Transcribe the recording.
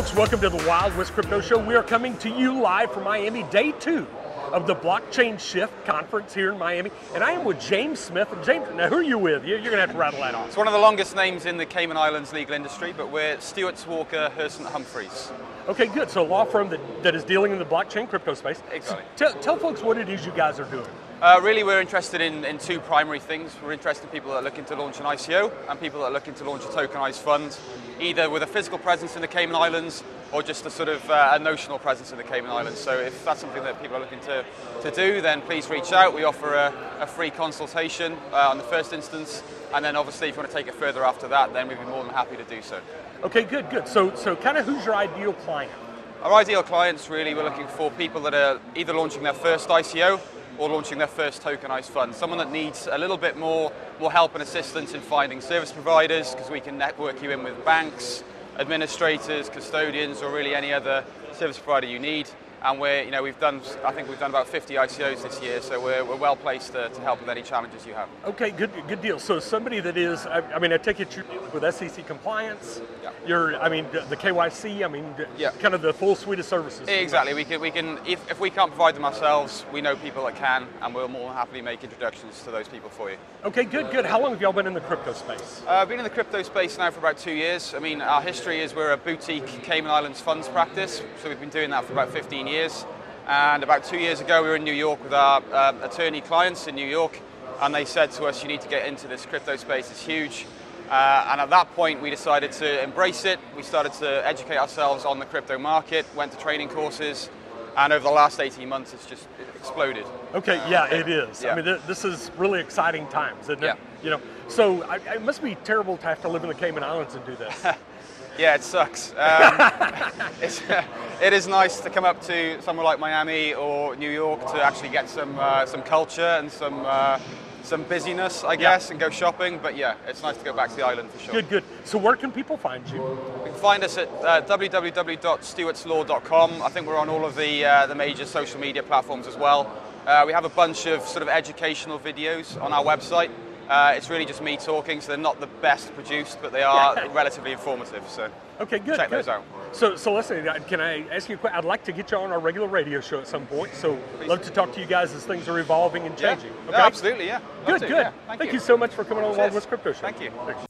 folks, welcome to the Wild West Crypto Show. We are coming to you live from Miami, day 2 of the Blockchain Shift Conference here in Miami. And I am with James Smith. James, now who are you with? You're gonna have to rattle that off. It's one of the longest names in the Cayman Islands legal industry, but we're Stuarts Walker Hersant Humphries. Okay, good. So a law firm that is dealing in the blockchain crypto space. Exactly. So tell folks what it is you guys are doing. Really, we're interested in two primary things. We're interested in people that are looking to launch an ICO and people that are looking to launch a tokenized fund, either with a physical presence in the Cayman Islands or just a sort of a notional presence in the Cayman Islands. So if that's something that people are looking to do, then please reach out. We offer a free consultation on the first instance. And then obviously if you want to take it further after that, then we'd be more than happy to do so. Okay, good, good. So kind of who's your ideal client? Our ideal clients, really, we're looking for people that are either launching their first ICO or launching their first tokenized fund. Someone that needs a little bit more help and assistance in finding service providers, because we can network you in with banks, administrators, custodians, or really any other service provider you need. And we're, you know, I think we've done about 50 ICOs this year, so we're well placed to help with any challenges you have. Okay, good deal. So somebody that is, I mean, I take it you're with SEC compliance. Yeah. You're, I mean, the KYC. I mean, yeah, kind of the full suite of services. Exactly. We can. If we can't provide them ourselves, we know people that can, and we'll more than happily make introductions to those people for you. Okay, good. How long have y'all been in the crypto space? I've been in the crypto space now for about 2 years. I mean, our history is we're a boutique Cayman Islands funds practice, so we've been doing that for about 15 years. And about 2 years ago we were in New York with our attorney clients in New York, and they said to us, you need to get into this crypto space, it's huge. And at that point we decided to embrace it. We started to educate ourselves on the crypto market, went to training courses, and over the last 18 months it's just exploded. Okay, yeah, it is. Yeah. I mean, this is really exciting times, isn't it? Yeah. You know, so it must be terrible to have to live in the Cayman Islands and do this. Yeah, it sucks. It is nice to come up to somewhere like Miami or New York to actually get some culture and some busyness, I guess, yeah, and go shopping. But yeah, it's nice to go back to the island for sure. Good. So where can people find you? You can find us at www.stuartslaw.com. I think we're on all of the major social media platforms as well. We have a bunch of sort of educational videos on our website. It's really just me talking, so they're not the best produced, but they are relatively informative. So okay, good. Check those out. So listen, can I ask you a question? I'd like to get you on our regular radio show at some point. So love to talk to you guys as things are evolving and changing. Yeah. Okay? No, absolutely, yeah. Good. Yeah, thank you so much for coming on the Wild West Crypto Show. Thank you.